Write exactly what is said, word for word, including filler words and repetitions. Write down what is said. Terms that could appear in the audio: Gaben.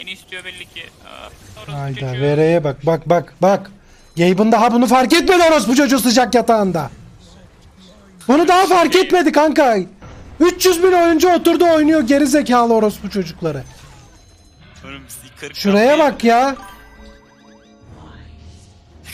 Beni istiyor belli ki. Aa, hayda vereye bak bak bak bak. Gaben daha bunu fark etmedi orospu çocuğu sıcak yatağında. Bunu daha fark etmedi kanka. üç yüz bin oyuncu oturdu oynuyor gerizekalı orospu çocukları. Şuraya bak ya.